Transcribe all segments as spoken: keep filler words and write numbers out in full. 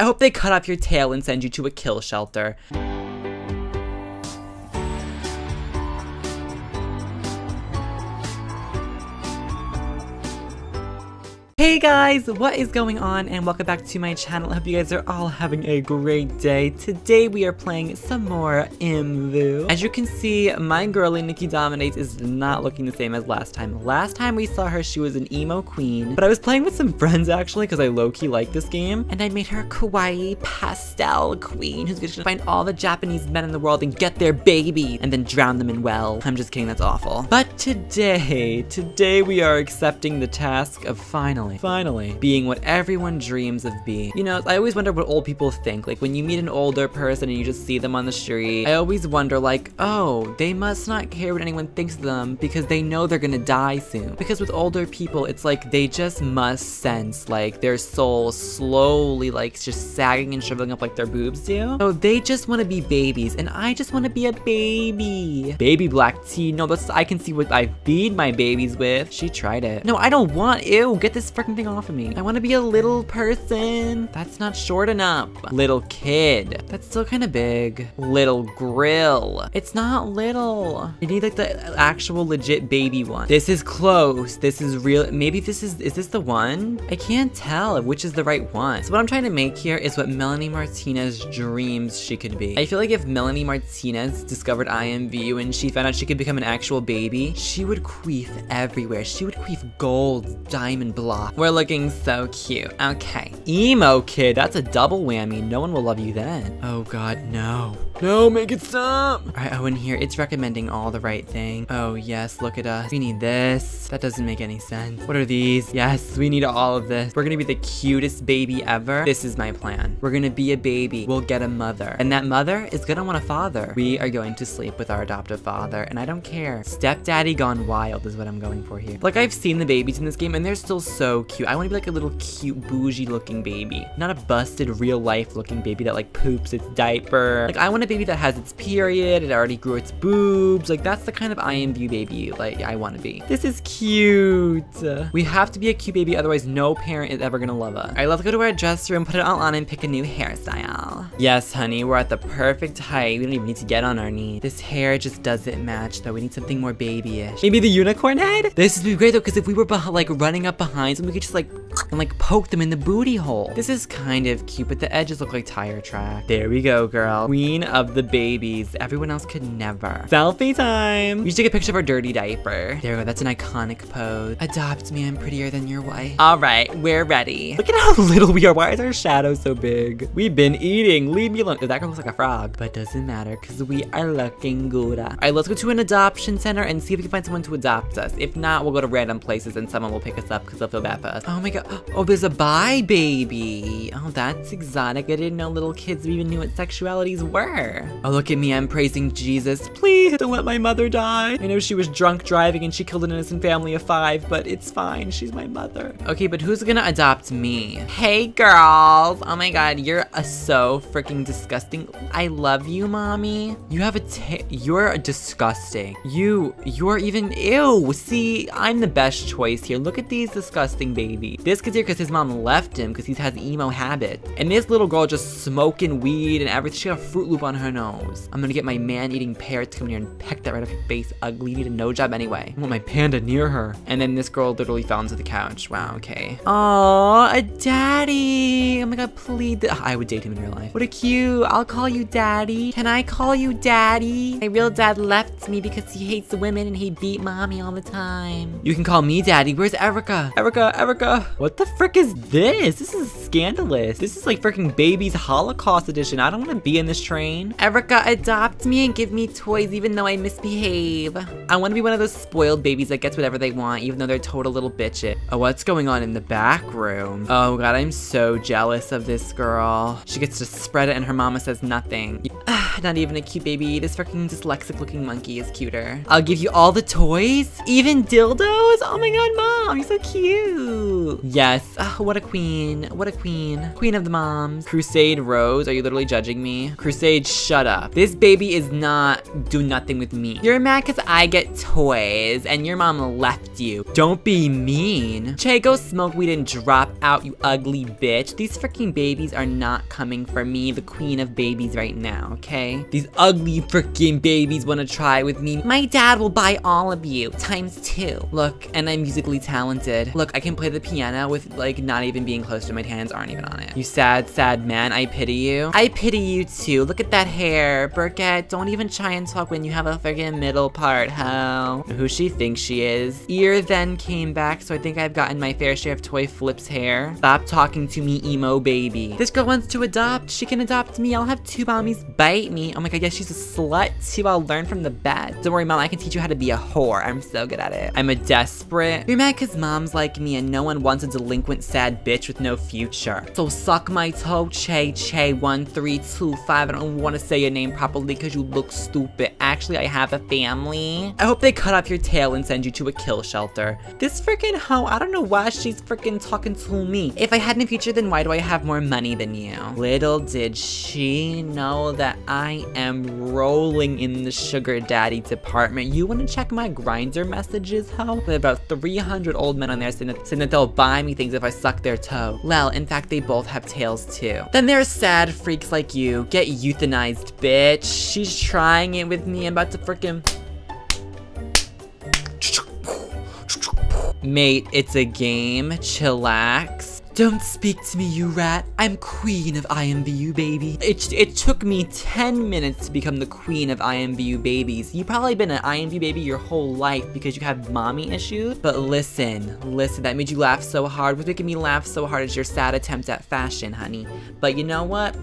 I hope they cut off your tail and send you to a kill shelter. Hey guys, what is going on and welcome back to my channel. I hope you guys are all having a great day. Today we are playing some more Imvu. As you can see, my girly Nikki Dominates is not looking the same as last time. Last time we saw her, she was an emo queen, but I was playing with some friends actually because I low-key like this game, and I made her a kawaii pastel queen who's gonna find all the Japanese men in the world and get their baby and then drown them in well. I'm just kidding, that's awful. But today, today we are accepting the task of finally Finally, being what everyone dreams of being. You know, I always wonder what old people think. Like, when you meet an older person and you just see them on the street, I always wonder, like, oh, they must not care what anyone thinks of them because they know they're gonna die soon. Because with older people, it's like they just must sense, like, their soul slowly, like, just sagging and shriveling up like their boobs do. So they just wanna be babies, and I just wanna be a baby. Baby black tea. No, that's, I can see what I feed my babies with. She tried it. No, I don't want, ew, get this freaking thing off of me. I want to be a little person. That's not short enough. Little kid. That's still kind of big. Little grill. It's not little. I need like the actual legit baby one. This is close. This is real. Maybe this is, is this the one? I can't tell which is the right one. So what I'm trying to make here is what Melanie Martinez dreams she could be. I feel like if Melanie Martinez discovered I M V and she found out she could become an actual baby, she would queef everywhere. She would queef gold, diamond, blocks. We're looking so cute. Okay. Emo kid. That's a double whammy. No one will love you then. Oh god, no. No, make it stop. All right, oh, in here, it's recommending all the right thing. Oh yes, look at us. We need this. That doesn't make any sense. What are these? Yes, we need all of this. We're gonna be the cutest baby ever. This is my plan. We're gonna be a baby. We'll get a mother. And that mother is gonna want a father. We are going to sleep with our adoptive father, and I don't care. Stepdaddy gone wild is what I'm going for here. Like, I've seen the babies in this game, and they're still so So cute. I want to be like a little cute bougie looking baby, not a busted real life looking baby that like poops its diaper. Like, I want a baby that has its period, it already grew its boobs. Like, that's the kind of I M V baby like I want to be. This is cute. We have to be a cute baby, otherwise no parent is ever gonna love us. All right, let's go to our dress room, put it all on, and pick a new hairstyle. Yes honey, we're at the perfect height. We don't even need to get on our knees. This hair just doesn't match though. We need something more babyish. Maybe the unicorn head. This would be great though, because if we were like running up behind, and we could just like and like poke them in the booty hole. This is kind of cute, but the edges look like tire track. There we go, girl. Queen of the babies. Everyone else could never. Selfie time. We should take a picture of our dirty diaper. There we go. That's an iconic pose. Adopt me. I'm prettier than your wife. All right, we're ready. Look at how little we are. Why is our shadow so big? We've been eating. Leave me alone. Oh, that girl looks like a frog, but doesn't matter because we are looking good. All right, let's go to an adoption center and see if we can find someone to adopt us. If not, we'll go to random places and someone will pick us up because they'll feel bad for us. Oh my god. Oh, there's a bi baby. Oh, that's exotic. I didn't know little kids even knew what sexualities were. Oh, look at me. I'm praising Jesus. Please don't let my mother die. I know she was drunk driving and she killed an innocent family of five, but it's fine. She's my mother. Okay, but who's gonna adopt me? Hey, girls. Oh my god. You're a so freaking disgusting. I love you, mommy. You have a t- You're disgusting. You- You're even- Ew. See, I'm the best choice here. Look at these disgusting babies. This kid's here because his mom left him because he has emo habits. And this little girl just smoking weed and everything. She got a Fruit Loop on her nose. I'm gonna get my man-eating parrot to come here and peck that right off your face. Ugly, need a no job anyway. I want my panda near her. And then this girl literally fell into the couch. Wow, okay. Aww, a daddy. Oh my god, please. Ugh, I would date him in real life. What a cute. I'll call you daddy. Can I call you daddy? My real dad left me because he hates women and he beat mommy all the time. You can call me daddy. Where's Erica? Erica, Erica. What the frick is this? This is scandalous. This is like freaking Baby's Holocaust edition. I don't want to be in this train. Erica, adopt me and give me toys even though I misbehave. I want to be one of those spoiled babies that gets whatever they want even though they're total little bitches. Oh, what's going on in the back room? Oh god, I'm so jealous of this girl. She gets to spread it and her mama says nothing. not even a cute baby. This fucking dyslexic looking monkey is cuter. I'll give you all the toys, even dildos. Oh my god, mom, you're so cute. Yes. Oh, what a queen. What a queen. Queen of the moms. Crusade Rose, are you literally judging me? Crusade, shut up. This baby is not do nothing with me. You're mad because I get toys and your mom left you. Don't be mean. Che, go smoke weed and drop out, you ugly bitch. These freaking babies are not coming for me, the queen of babies right now, okay? These ugly freaking babies want to try with me. My dad will buy all of you times two. Look, and I'm musically talented. Look, I can play the piano with, like, not even being close to my hands aren't even on it. You sad, sad man, I pity you. I pity you too. Look at that hair. Burkett, don't even try and talk when you have a friggin' middle part, ho. Who she thinks she is. Ear then came back, so I think I've gotten my fair share of toy flips hair. Stop talking to me, emo baby. This girl wants to adopt. She can adopt me. I'll have two mommies bite me. Oh my god, yes, she's a slut too. I'll learn from the bad. Don't worry, mom, I can teach you how to be a whore. I'm so good at it. I'm a desperate. You're mad because mom's like me and no one wants a delinquent sad bitch with no future. So suck my toe, Che Che one three two five. I don't want to say your name properly because you look stupid. Actually, I have a family. I hope they cut off your tail and send you to a kill shelter. This freaking hoe, I don't know why she's freaking talking to me. If I had no future, then why do I have more money than you? Little did she know that I am rolling in the sugar daddy department. You want to check my Grindr messages, hoe? There are about three hundred old men on there saying that, saying that they'll buy me things if I suck their toe. Lel, in fact, they both have tails too. Then there's sad freaks like you. Get euthanized, bitch. She's trying it with me. I'm about to freaking... Mate, it's a game. Chillax. Don't speak to me, you rat. I'm queen of I M V U, baby. It, it took me ten minutes to become the queen of I M V U babies. You've probably been an I M V U baby your whole life because you have mommy issues. But listen, listen, that made you laugh so hard. What's making me laugh so hard is your sad attempt at fashion, honey. But you know what?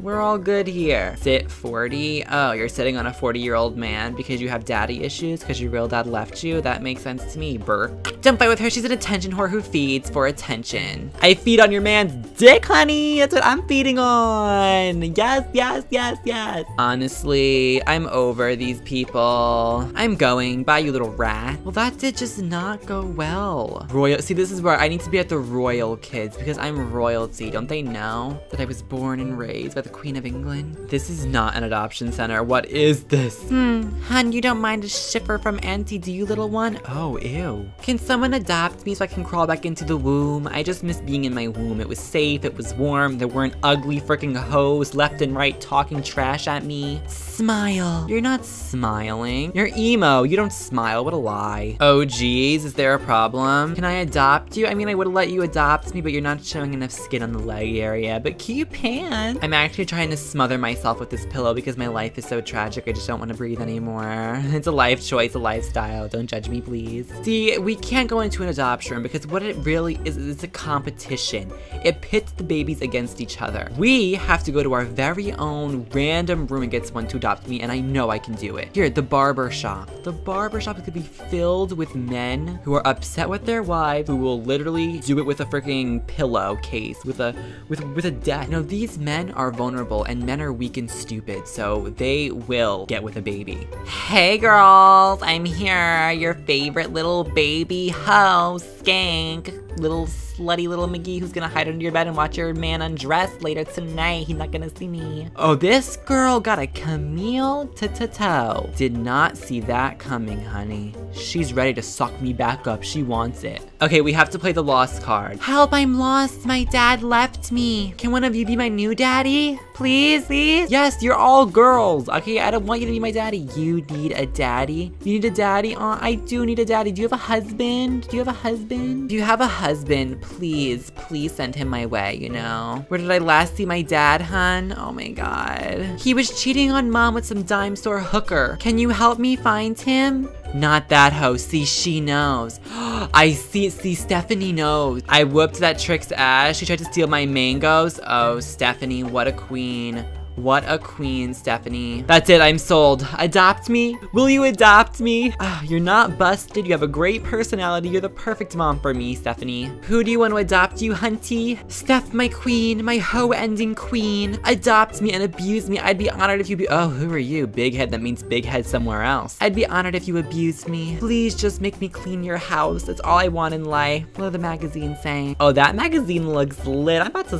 We're all good here. Sit forty. Oh, you're sitting on a forty-year-old man because you have daddy issues because your real dad left you? That makes sense to me, Burke. Don't fight with her. She's an attention whore who feeds for attention. I feed on your man's dick, honey. That's what I'm feeding on. Yes, yes, yes, yes. Honestly, I'm over these people. I'm going. Bye, you little rat. Well, that did just not go well. Royal. See, this is where I need to be at the royal kids because I'm royalty. Don't they know that I was born and raised by the Queen of England? This is not an adoption center. What is this? Hmm, hun, you don't mind a shipper from Auntie, do you, little one? Oh, ew. Can someone adopt me so I can crawl back into the womb? I just miss being in my womb. It was safe, it was warm, there weren't ugly freaking hoes left and right talking trash at me. Smile. You're not smiling. You're emo. You don't smile. What a lie. Oh, geez, is there a problem? Can I adopt you? I mean, I would let you adopt me, but you're not showing enough skin on the leg area, but cute pants. I'm actually trying to smother myself with this pillow because my life is so tragic. I just don't want to breathe anymore. It's a life choice, a lifestyle. Don't judge me, please. See, we can't go into an adoption room because what it really is, it's a competition. It pits the babies against each other. We have to go to our very own random room and get someone to adopt me, and I know I can do it. Here, the barber shop. The barber shop is going to be filled with men who are upset with their wives, who will literally do it with a freaking pillow case, with a with with a death. You know, these men are vulnerable. Vulnerable, and men are weak and stupid, so they will get with a baby. Hey girls, I'm here, your favorite little baby hoe, skank, little slutty little McGee who's gonna hide under your bed and watch your man undress later tonight. He's not gonna see me. Oh, this girl got a Camille to-to-toe. Did not see that coming, honey. She's ready to suck me back up. She wants it. Okay, we have to play the lost card. Help, I'm lost. My dad left me. Can one of you be my new daddy? Please, please? Yes, you're all girls. Okay, I don't want you to be my daddy. You need a daddy. You need a daddy? Aw, I do need a daddy. Do you have a husband? Do you have a husband? Do you have a husband? Please, please send him my way, you know? Where did I last see my dad, hun? Oh my god. He was cheating on mom with some dime store hooker. Can you help me find him? Not that hoe. See, she knows. I see, see, Stephanie knows. I whooped that trick's ass. She tried to steal my mangoes. Oh, Stephanie, what a queen. What a queen, Stephanie. That's it, I'm sold. Adopt me? Will you adopt me? Oh, you're not busted, you have a great personality, you're the perfect mom for me, Stephanie. Who do you want to adopt you, hunty? Steph, my queen, my hoe-ending queen. Adopt me and abuse me. I'd be honored if you be- Oh, who are you? Big head, that means big head somewhere else. I'd be honored if you abused me. Please just make me clean your house. That's all I want in life. What are the magazines saying? Oh, that magazine looks lit. I'm about to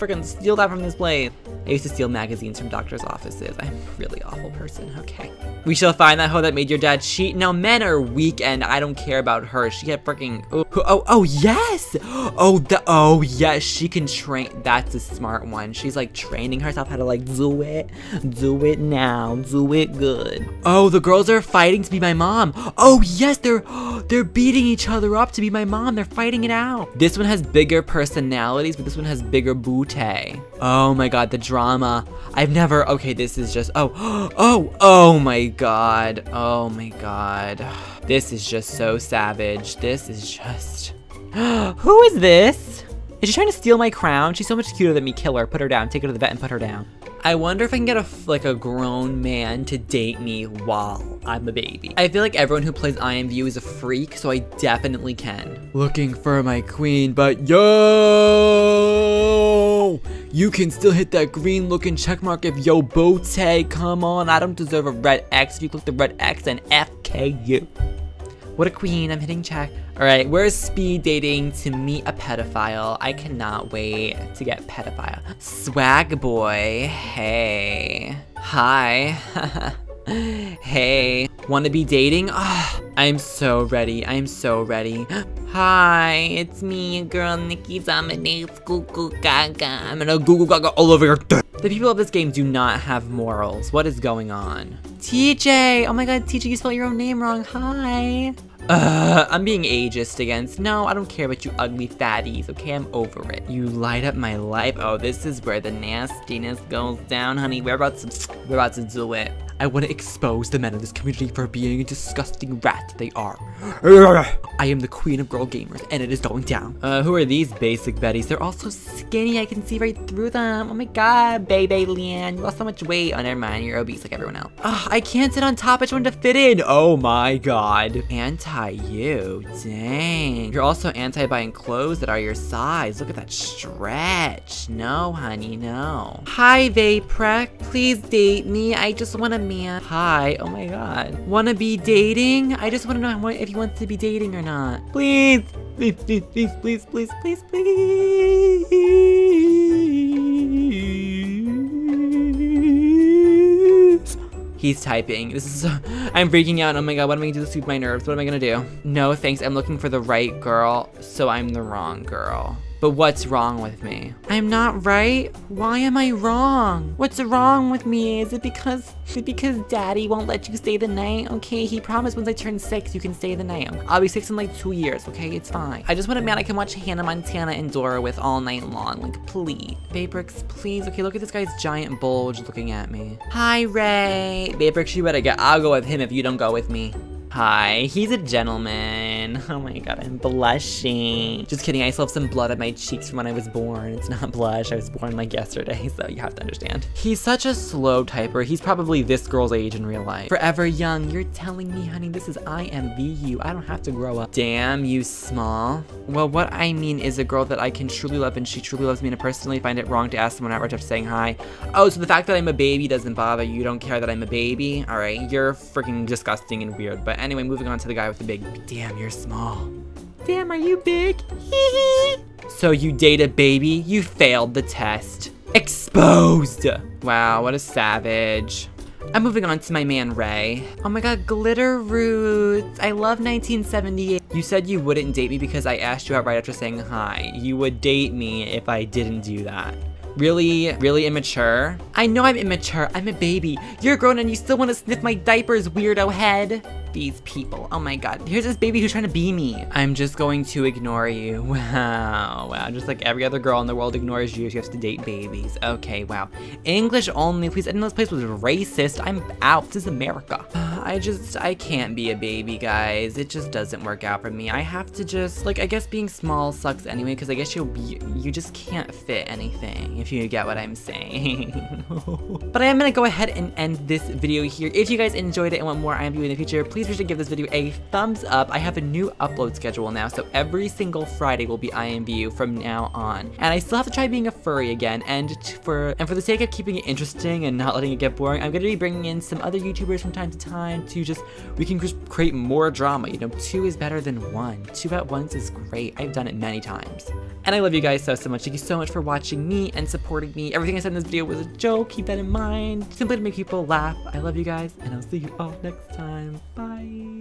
freaking steal that from this place. I used to steal magazines from doctor's offices. I'm a really awful person, okay. We shall find that hoe that made your dad cheat. Now, men are weak and I don't care about her. She had freaking, oh, oh, oh, yes! Oh, the, oh, yes, she can train, that's a smart one. She's like training herself how to like do it, do it now, do it good. Oh, the girls are fighting to be my mom. Oh, yes, they're, they're beating each other up to be my mom. They're fighting it out. This one has bigger personalities, but this one has bigger booty. Oh my God, the drama. I've never, okay, this is just, oh, oh, oh my God. Oh my God. This is just so savage. This is just, who is this? Is she trying to steal my crown? She's so much cuter than me. Kill her, put her down, take her to the vet and put her down. I wonder if I can get a, like a grown man to date me while I'm a baby. I feel like everyone who plays Imvu is a freak, so I definitely can. Looking for my queen, but yo! You can still hit that green looking check mark if yo booty, come on. I don't deserve a red X. If you click the red X and F K U. What a queen, I'm hitting check. All right, where's speed dating to meet a pedophile? I cannot wait to get pedophile. Swag boy, hey. Hi. Hey. Wanna be dating? Oh, I'm so ready, I'm so ready. Hi, it's me, girl Nikki Dominates Google Gaga. I'm gonna Google Gaga all over your dick. The people of this game do not have morals. What is going on? T J! Oh my God, T J, you spelled your own name wrong. Hi. Uh, I'm being ageist against. No, I don't care about you ugly fatties, okay? I'm over it. You light up my life. Oh, this is where the nastiness goes down, honey. We're about to, we're about to do it. I want to expose the men of this community for being a disgusting rat they are. I am the queen of girl gamers, and it is going down. Uh, who are these basic betties? They're all so skinny, I can see right through them. Oh my God, baby Leanne, you lost so much weight. Oh, never mind, you're obese like everyone else. Ugh, I can't sit on top, I just wanted to fit in. Oh my God. Anti you, dang. You're also anti buying clothes that are your size. Look at that stretch. No, honey, no. Hi, Vaprek, please date me. I just want to man. Hi, oh my God. Wanna be dating? I just wanna know if he wants to be dating or not. Please, please, please, please, please, please, please, please. He's typing. This is, I'm freaking out. Oh my God, what am I gonna do to soothe my nerves? What am I gonna do? No, thanks, I'm looking for the right girl, so I'm the wrong girl. But what's wrong with me? I'm not right? Why am I wrong? What's wrong with me? Is it because is it because daddy won't let you stay the night? Okay, he promised once I turn six, you can stay the night. I'll be six in like two years, okay? It's fine. I just want a man I can watch Hannah Montana and Dora with all night long, like please. Baybricks, please. Okay, look at this guy's giant bulge looking at me. Hi, Ray. Baybricks, you better get, I'll go with him if you don't go with me. Hi, he's a gentleman. Oh my God, I'm blushing. Just kidding, I still have some blood on my cheeks from when I was born. It's not blush, I was born like yesterday, so you have to understand. He's such a slow typer. He's probably this girl's age in real life. Forever young, you're telling me, honey, this is I M V U. I don't have to grow up. Damn, you small. Well, what I mean is a girl that I can truly love and she truly loves me, and I personally find it wrong to ask someone out right after saying hi. Oh, so the fact that I'm a baby doesn't bother you. You don't care that I'm a baby? All right, you're freaking disgusting and weird, but anyway, moving on to the guy with the big, damn, you're small. Damn, are you big? So you date a baby? You failed the test. Exposed! Wow, what a savage. I'm moving on to my man, Ray. Oh my God, glitter roots. I love nineteen seventy-eight. You said you wouldn't date me because I asked you out right after saying hi. You would date me if I didn't do that. Really, really immature. I know I'm immature. I'm a baby. You're grown and you still want to sniff my diapers, weirdo head. These people. Oh my God. Here's this baby who's trying to be me. I'm just going to ignore you. Wow. Wow. Just like every other girl in the world ignores you if you have to date babies. Okay, wow. English only, please. I didn't know this place was racist. I'm out. This is America. I just, I can't be a baby, guys. It just doesn't work out for me. I have to just, like, I guess being small sucks anyway, because I guess you'll be, you just can't fit anything. if you get what I'm saying. But I am gonna go ahead and end this video here. If you guys enjoyed it and want more I M V in the future, please be sure to give this video a thumbs up. I have a new upload schedule now, so every single Friday will be I M V from now on. And I still have to try being a furry again, and for and for the sake of keeping it interesting and not letting it get boring, I'm gonna be bringing in some other YouTubers from time to time to just, we can just create more drama, you know, two is better than one. Two at once is great. I've done it many times. And I love you guys so, so much. Thank you so much for watching me and supporting me. Everything I said in this video was a joke. Keep that in mind. Simply to make people laugh. I love you guys, and I'll see you all next time. Bye.